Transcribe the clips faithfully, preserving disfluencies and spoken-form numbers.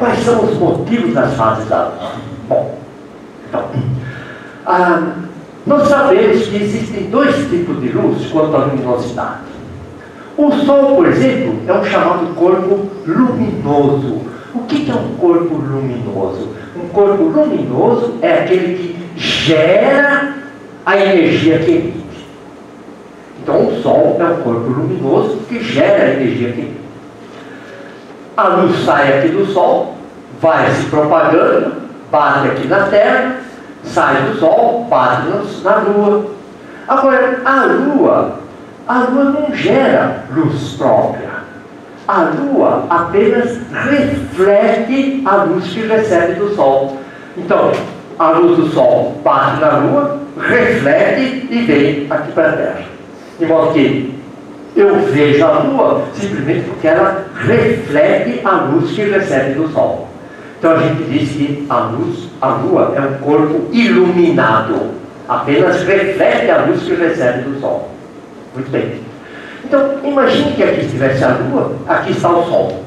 Quais são os motivos das fases da alma? Bom, então, ah, nós sabemos que existem dois tipos de luz quanto à luminosidade. O Sol, por exemplo, é um chamado corpo luminoso. O que é um corpo luminoso? Um corpo luminoso é aquele que gera a energia que emite. Então, o Sol é um corpo luminoso que gera a energia que emite. A luz sai aqui do Sol, vai se propagando, bate aqui na Terra, sai do Sol, bate na Lua. Agora, a Lua, a Lua não gera luz própria. A Lua apenas reflete a luz que recebe do Sol. Então, a luz do Sol bate na Lua, reflete e vem aqui para a Terra. De modo que eu vejo a Lua simplesmente porque ela reflete a luz que recebe do Sol. Então a gente diz que a, luz, a Lua é um corpo iluminado. Apenas reflete a luz que recebe do Sol. Muito bem. Então, imagine que aqui estivesse a Lua, aqui está o Sol.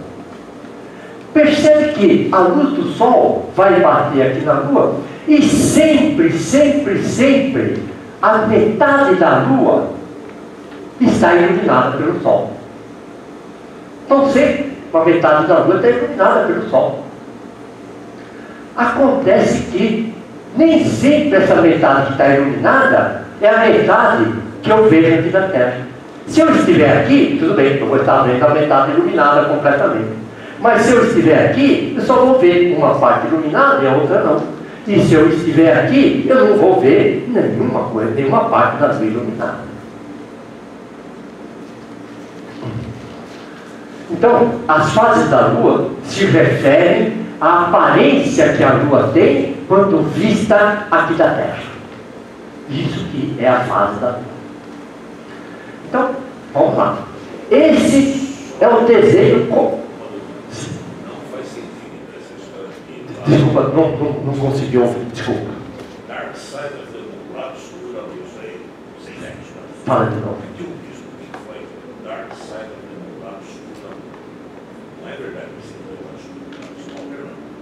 Percebe que a luz do Sol vai bater aqui na Lua e sempre, sempre, sempre a metade da Lua está iluminada pelo Sol. Então, sempre uma metade da Lua está iluminada pelo Sol. Acontece que nem sempre essa metade que está iluminada é a metade que eu vejo aqui na Terra. Se eu estiver aqui, tudo bem, eu vou estar vendo a metade iluminada completamente. Mas se eu estiver aqui, eu só vou ver uma parte iluminada e a outra não. E se eu estiver aqui, eu não vou ver nenhuma coisa, nenhuma parte da luz iluminada. Então, as fases da Lua se referem à aparência que a Lua tem quando vista aqui da Terra. Isso que é a fase da Lua. Então, vamos lá. Esse é o desenho. Não faz sentido essa história aqui. Desculpa, não, não, não consegui ouvir. Desculpa. Dark Side of the Lado Escuro, eu sei. Sei lá. Fala de novo. Eu disse o que foi Dark Side of the Lado Escuro. Não é verdade que você não escuro?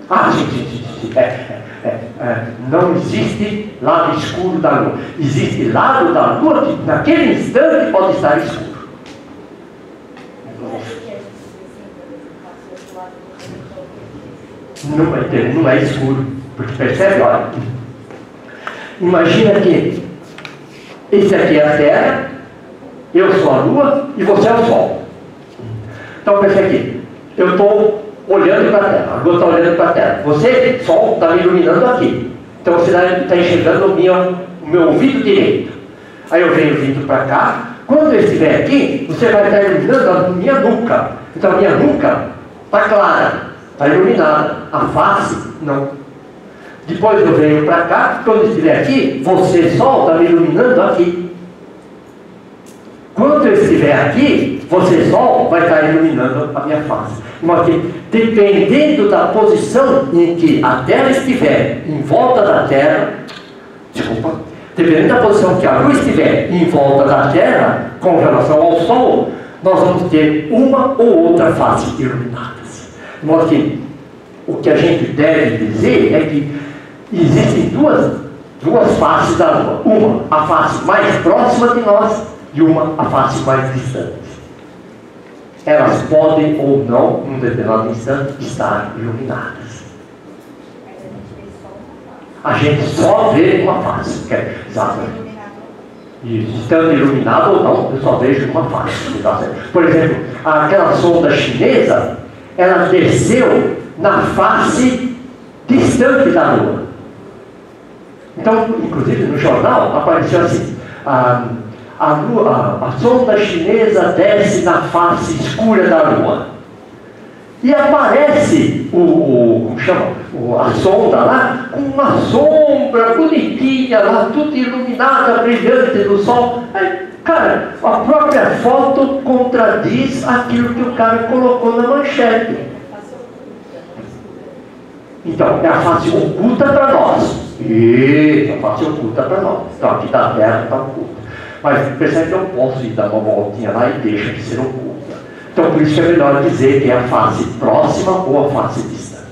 Ah, sim, sim, sim. É, é, é. Não existe lado escuro da Lua. Existe lado da Lua que naquele instante pode estar escuro. Não é, não é escuro. Porque percebe, olha. Imagina que esse aqui é a Terra, eu sou a Lua e você é o Sol. Então percebe aqui. Eu estou olhando para a Terra, a Lua está olhando para a Terra. Você, Sol, está me iluminando aqui. Então você está enxergando o meu, o meu ouvido direito. Aí eu venho vindo para cá. Quando eu estiver aqui, você vai estar iluminando a minha nuca. Então a minha nuca está clara, está iluminada. A face, não. Depois eu venho para cá. Quando eu estiver aqui, você, Sol, está me iluminando aqui. Quando eu estiver aqui, você, Sol, vai estar iluminando a minha face. Mas dependendo da posição em que a Terra estiver em volta da Terra, desculpa, dependendo da posição que a Lua estiver em volta da Terra, com relação ao Sol, nós vamos ter uma ou outra face iluminadas. Mas que, o que a gente deve dizer é que existem duas, duas faces da Lua. Uma, a face mais próxima de nós, e uma, a face mais distante. Elas podem ou não, num determinado instante, estar iluminadas. A gente só vê uma face. Exatamente. Isso. Estando iluminado ou não, eu só vejo uma face. Exatamente. Por exemplo, aquela sonda chinesa, ela desceu na face distante da Lua. Então, inclusive no jornal, apareceu assim... Ah, A, lua, a sonda chinesa desce na face escura da Lua. E aparece o, o, como chama? O, a sonda lá com uma sombra bonitinha lá, tudo iluminada, brilhante do Sol. Aí, cara, a própria foto contradiz aquilo que o cara colocou na manchete. Então, é a face oculta para nós. Isso, a face oculta para nós. Então, aqui da Terra está oculta. Mas percebe que eu posso ir dar uma voltinha lá e deixa de ser oculta. Então, por isso é melhor dizer que é a face próxima ou a face distante.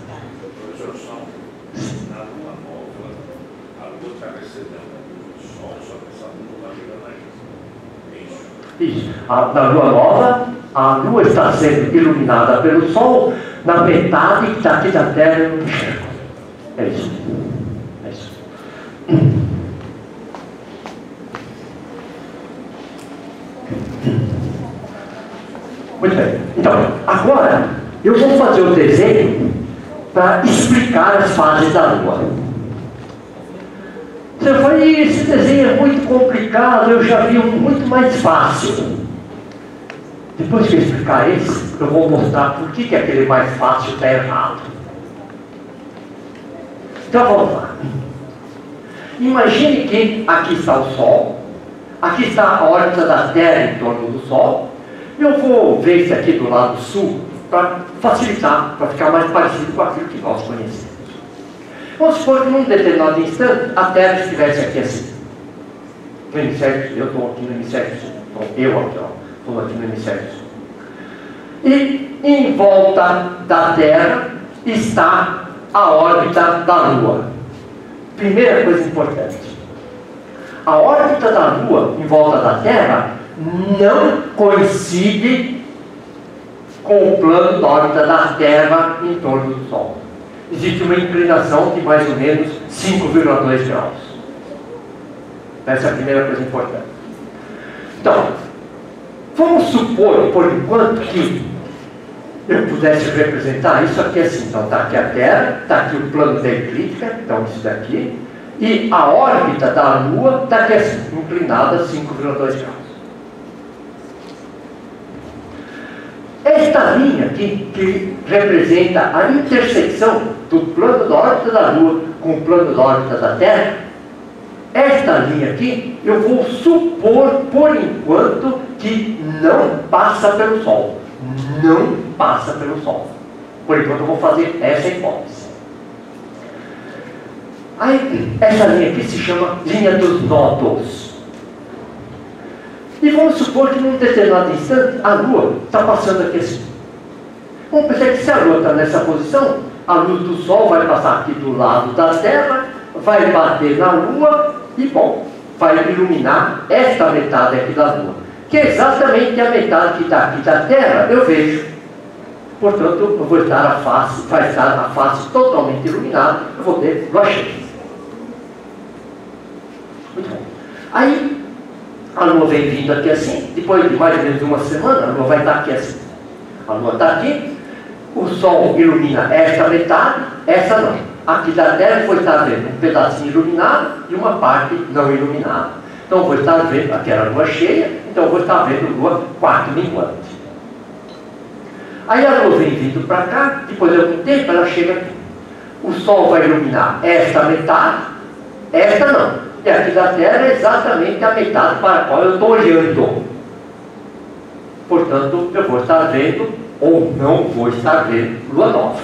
Isso. Na lua nova, a lua está sendo iluminada pelo sol na metade daqui da terra eu não enxergo. É isso. É isso. Muito bem. Então, agora eu vou fazer um desenho para explicar as fases da lua. Você fala, esse desenho é muito complicado, eu já vi um muito mais fácil. Depois que eu explicar esse, eu vou mostrar por que, que aquele mais fácil está errado. Então vamos lá. Imagine que aqui está o Sol, aqui está a órbita da Terra em torno do Sol. Eu vou ver esse aqui do lado sul para facilitar, para ficar mais parecido com aquilo que nós conhecemos. Vamos supor que num determinado instante a Terra estivesse aqui assim. No hemisfério, eu estou aqui no hemisfério sul. Então eu aqui, ó, estou aqui no hemisfério sul. E em volta da Terra está a órbita da Lua. Primeira coisa importante. A órbita da Lua em volta da Terra não coincide com o plano da órbita da Terra em torno do Sol. Existe uma inclinação de mais ou menos cinco vírgula dois graus. Essa é a primeira coisa importante. Então, vamos supor, por enquanto, que eu pudesse representar isso aqui assim. Então, está aqui a Terra, está aqui o plano da eclíptica, então isso daqui, e a órbita da Lua está aqui assim, inclinada cinco vírgula dois graus. Esta linha aqui, que representa a intersecção do plano da órbita da Lua com o plano da órbita da Terra, esta linha aqui, eu vou supor, por enquanto, que não passa pelo Sol. Não passa pelo Sol. Por enquanto, eu vou fazer essa hipótese. Aí, essa linha aqui se chama linha dos nodos. E vamos supor que num determinado instante a Lua está passando aqui assim. Vamos pensar que se a Lua está nessa posição, a luz do Sol vai passar aqui do lado da Terra, vai bater na Lua e, bom, vai iluminar esta metade aqui da Lua, que é exatamente a metade que está aqui da Terra, eu vejo. Portanto, eu vou estar a face, vai estar a face totalmente iluminada, eu vou ter lua cheia. Muito bom. Aí, a Lua vem vindo aqui assim, depois de mais ou menos uma semana, a Lua vai estar aqui assim. A Lua está aqui, o Sol ilumina esta metade, essa não. Aqui da Terra vou estar vendo um pedacinho iluminado e uma parte não iluminada. Então vou estar vendo aquela Lua cheia, então vou estar vendo Lua quarto minguante. Aí a Lua vem vindo para cá, depois de algum tempo ela chega aqui. O Sol vai iluminar esta metade, esta não. E aqui da Terra é exatamente a metade para a qual eu estou olhando. Portanto, eu vou estar vendo, ou não vou estar vendo, Lua nova.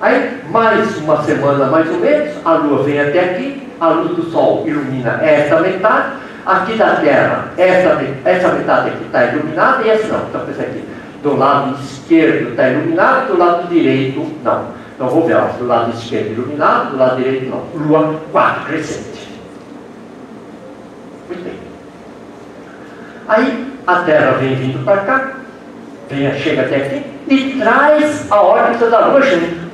Aí, mais uma semana mais ou menos, a Lua vem até aqui, a luz do Sol ilumina essa metade, aqui da Terra, essa, essa metade aqui está iluminada e essa não. Então, pensa aqui, do lado esquerdo está iluminado, do lado direito não. Então vou ver, ó, do lado esquerdo iluminado, do lado direito não. Lua quarto crescente. Muito bem. Aí a Terra vem vindo para cá, vem, chega até aqui e traz a órbita da Lua junto.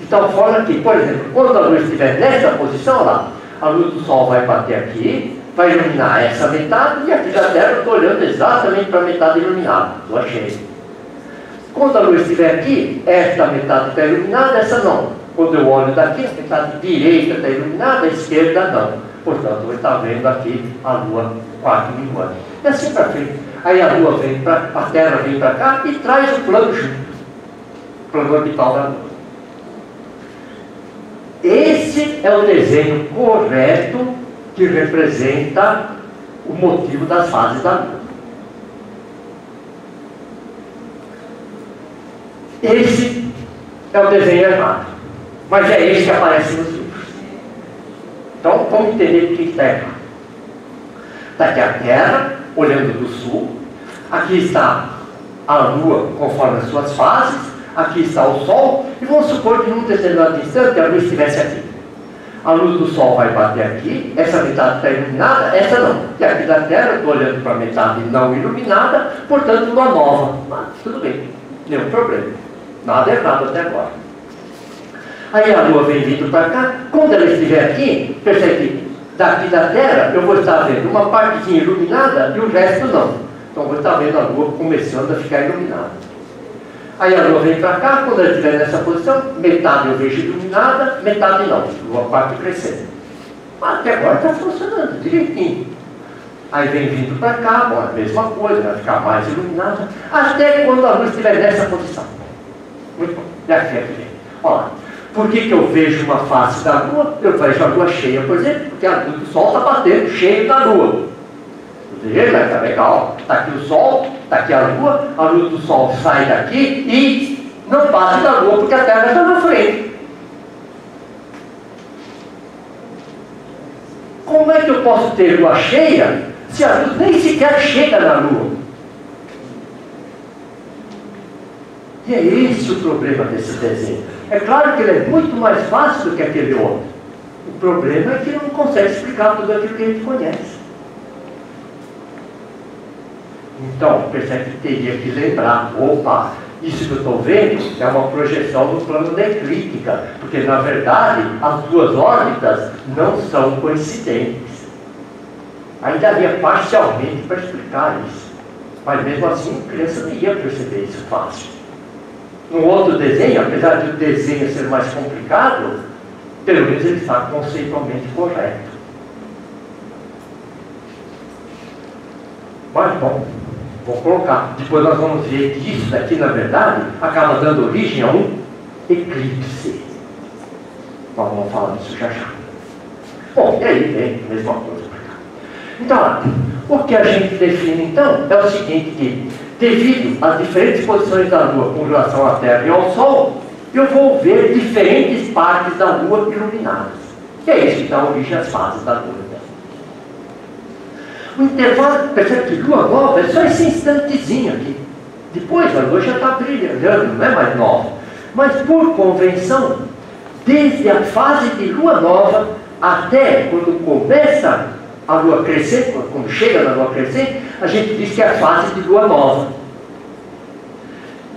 De tal forma que, por exemplo, quando a Lua estiver nessa posição lá, a luz do Sol vai bater aqui, vai iluminar essa metade e aqui da Terra eu estou olhando exatamente para a metade iluminada, Lua cheia. Quando a Lua estiver aqui, esta metade está iluminada, essa não. Quando eu olho daqui, a metade direita está iluminada, a esquerda não. Portanto, eu estou vendo aqui a Lua quarto minguante. E assim para frente. Aí a Lua vem para a Terra vem para cá e traz o plano junto. O plano orbital da Lua. Esse é o desenho correto que representa o motivo das fases da Lua. Esse é o desenho errado, mas é esse que aparece nos livros. Então, vamos entender o que está errado. Está aqui a Terra, olhando do sul. Aqui está a Lua, conforme as suas fases. Aqui está o Sol. E vamos supor que num determinado instante a Lua estivesse aqui. a luz do sol vai bater aqui, essa metade está iluminada, essa não. E aqui da Terra eu estou olhando para a metade não iluminada, portanto uma nova. Mas tudo bem, nenhum problema. Nada errado até agora. Aí a Lua vem vindo para cá, quando ela estiver aqui, percebe que daqui da Terra eu vou estar vendo uma partezinha iluminada e o resto não. Então eu vou estar vendo a Lua começando a ficar iluminada. Aí a Lua vem para cá, quando ela estiver nessa posição, metade eu vejo iluminada, metade não. Lua parte crescendo. Mas até agora está funcionando direitinho. Aí vem vindo para cá, bom, a mesma coisa, vai ficar mais iluminada, até quando a Lua estiver nessa posição. Muito bom. E aqui, aqui. Olha lá. Por que que eu vejo uma face da Lua? Eu vejo a Lua cheia, por exemplo, porque a luz do Sol está batendo cheio da Lua. Está legal, está aqui o Sol, está aqui a Lua, a luz do Sol sai daqui e não bate na Lua porque a Terra está na frente. Como é que eu posso ter Lua cheia se a luz nem sequer chega na Lua? E é esse o problema desse desenho. É claro que ele é muito mais fácil do que aquele outro. O problema é que ele não consegue explicar tudo aquilo que a gente conhece. Então, percebe que teria que lembrar, opa, isso que eu estou vendo é uma projeção do plano da eclíptica, porque na verdade as duas órbitas não são coincidentes. Aí daria parcialmente para explicar isso, mas mesmo assim a criança não ia perceber isso fácil. No outro desenho, apesar de o desenho ser mais complicado, pelo menos ele está conceitualmente correto. Mas bom, vou colocar. Depois nós vamos ver que isso daqui, na verdade, acaba dando origem a um eclipse. Nós vamos falar disso já já. Bom, e aí vem a mesma coisa para cá. Então, o que a gente define, então, é o seguinte, que devido às diferentes posições da Lua com relação à Terra e ao Sol, eu vou ver diferentes partes da Lua iluminadas. E é isso que dá origem às fases da Lua. O intervalo, percebe que Lua nova é só esse instantezinho aqui. Depois a Lua já está brilhando, não é mais nova. Mas por convenção, desde a fase de Lua nova até quando começa a Lua crescer, quando chega na Lua crescer, a gente diz que é a fase de Lua nova.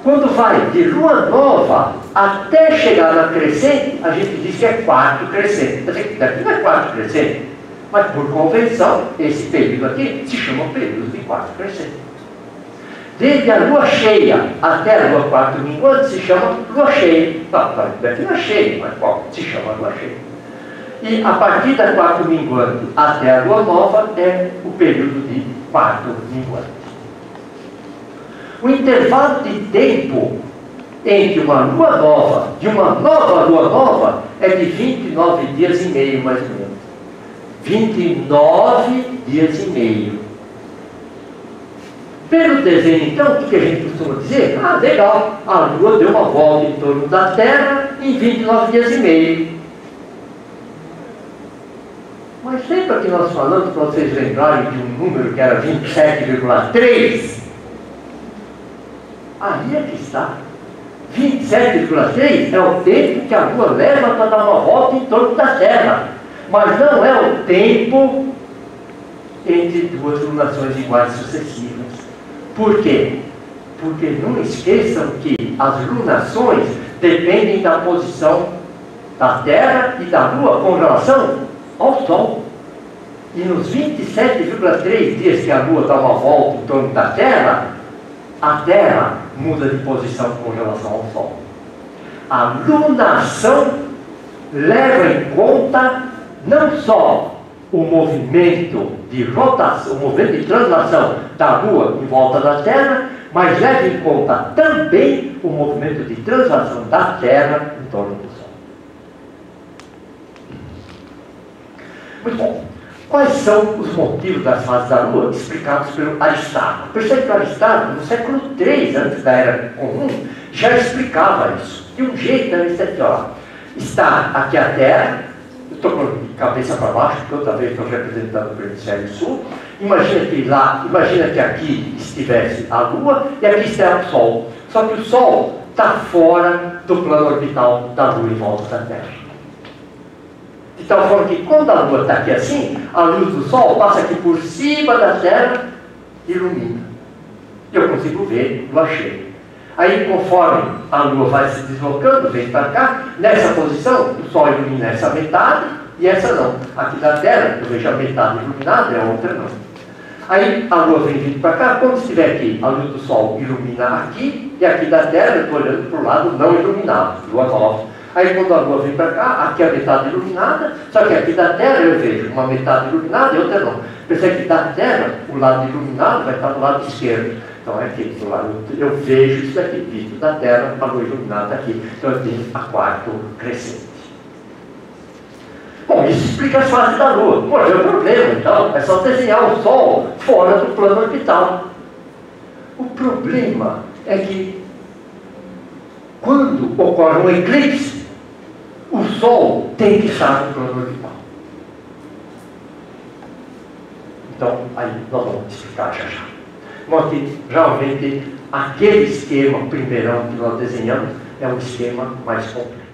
Quando vai de Lua nova até chegar na crescente, a gente diz que é quarto crescente. Daqui não é quarto crescente. Mas, por convenção, esse período aqui se chama período de quarto crescente. Desde a Lua cheia até a Lua quarto minguante se chama Lua cheia. Tá, tá, daqui não é cheia, mas qual? Se chama Lua cheia. E a partir da quarto minguante até a Lua nova é o período de quarto minguante. O intervalo de tempo entre uma Lua nova e uma nova Lua nova é de vinte e nove dias e meio, mais ou menos. vinte e nove dias e meio. Pelo desenho, então, o que a gente costuma dizer? Ah, legal, a Lua deu uma volta em torno da Terra em vinte e nove dias e meio. Mas lembra que nós falamos, para vocês lembrarem de um número que era vinte e sete vírgula três? Aí é que está. vinte e sete vírgula três é o tempo que a Lua leva para dar uma volta em torno da Terra. Mas não é o tempo entre duas lunações iguais sucessivas. Por quê? Porque não esqueçam que as lunações dependem da posição da Terra e da Lua com relação ao Sol. E nos vinte e sete vírgula três dias que a Lua dá uma volta em torno da Terra, a Terra muda de posição com relação ao Sol. A lunação leva em conta não só o movimento de rotação, o movimento de translação da Lua em volta da Terra, mas leva em conta também o movimento de translação da Terra em torno do Sol. Muito bom. Quais são os motivos das fases da Lua explicados pelo Aristarco? Percebe que o Aristarco, no século três, antes da Era Comum, já explicava isso. De um jeito, ele disse: ó, está aqui a Terra. Estou com a cabeça para baixo, porque outra vez estou representando o hemisfério sul. Imagina que lá, imagina que aqui estivesse a Lua e aqui estivesse o Sol. Só que o Sol está fora do plano orbital da Lua em volta da Terra. De tal forma que quando a lua está aqui assim, a luz do sol passa aqui por cima da terra e ilumina. Eu consigo ver lua cheia. Aí conforme a lua vai se deslocando, vem para cá, nessa posição o sol ilumina essa metade e essa não. Aqui da terra, eu vejo a metade iluminada e a outra não. Aí a lua vem vindo para cá, quando estiver aqui, a luz do sol ilumina aqui, e aqui da terra, eu estou olhando para o lado não iluminado, lua nova. Aí quando a lua vem para cá, aqui a metade iluminada, só que aqui da terra eu vejo uma metade iluminada e outra não. Percebe que da terra, o lado iluminado vai estar do lado esquerdo. Então é aqui do lado, eu vejo isso daqui, visto da terra, a lua iluminada aqui. Então eu tenho a quarto crescente. Bom, isso explica as fases da lua. Pô, é o problema, então. É só desenhar o sol fora do plano orbital. O problema é que quando ocorre um eclipse, o sol tem que estar no plano orbital. Então, aí nós vamos explicar já já. Bom, aqui, realmente, aquele esquema primeirão que nós desenhamos é um esquema mais completo.